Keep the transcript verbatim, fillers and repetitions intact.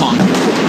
punk.